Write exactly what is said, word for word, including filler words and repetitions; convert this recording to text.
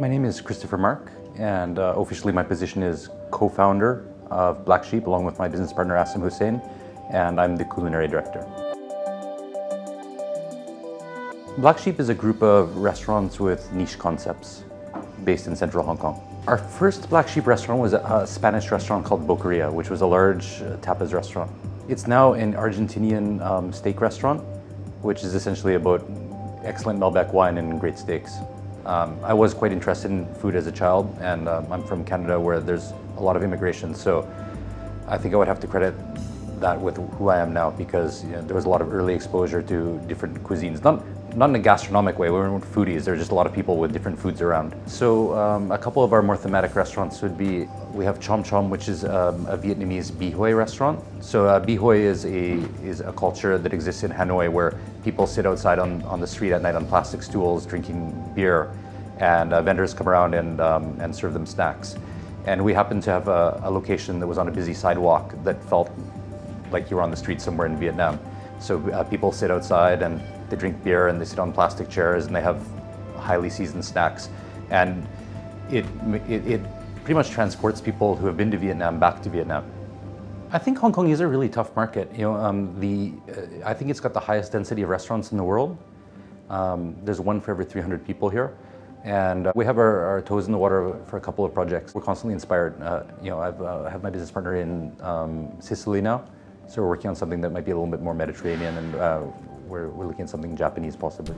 My name is Christopher Mark, and uh, officially my position is co-founder of Black Sheep, along with my business partner Asim Hussain, and I'm the culinary director. Black Sheep is a group of restaurants with niche concepts based in central Hong Kong. Our first Black Sheep restaurant was a Spanish restaurant called Boqueria, which was a large tapas restaurant. It's now an Argentinian um, steak restaurant, which is essentially about excellent Malbec wine and great steaks. Um, I was quite interested in food as a child, and uh, I'm from Canada where there's a lot of immigration, so I think I would have to credit that with who I am now, because you know, there was a lot of early exposure to different cuisines. Not, not in a gastronomic way, we weren't foodies, there were just a lot of people with different foods around. So um, a couple of our more thematic restaurants would be, we have Chom Chom, which is um, a Vietnamese Bihoy restaurant. So uh, Bihoy is a, is a culture that exists in Hanoi where people sit outside on, on the street at night on plastic stools drinking beer, and uh, vendors come around and, um, and serve them snacks. And we happened to have a, a location that was on a busy sidewalk that felt like you were on the street somewhere in Vietnam. So uh, people sit outside and they drink beer and they sit on plastic chairs and they have highly seasoned snacks. And it, it, it pretty much transports people who have been to Vietnam back to Vietnam. I think Hong Kong is a really tough market. You know, um, the, uh, I think it's got the highest density of restaurants in the world. Um, there's one for every three hundred people here. And uh, we have our, our toes in the water for a couple of projects. We're constantly inspired. Uh, you know, I've, uh, I have my business partner in um, Sicily now. So we're working on something that might be a little bit more Mediterranean, and uh, we're, we're looking at something Japanese possibly.